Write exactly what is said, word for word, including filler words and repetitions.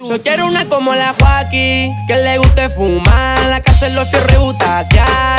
Yo quiero una como la Joaquín, que le guste fumar, la casa en los fierros y butaquear.